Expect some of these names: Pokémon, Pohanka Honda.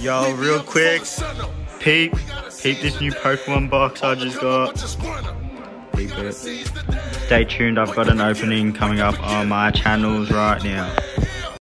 Yo, real quick, peep this new Pokemon box I just got. Peep it. Stay tuned, I've got an opening coming up on my channels right now.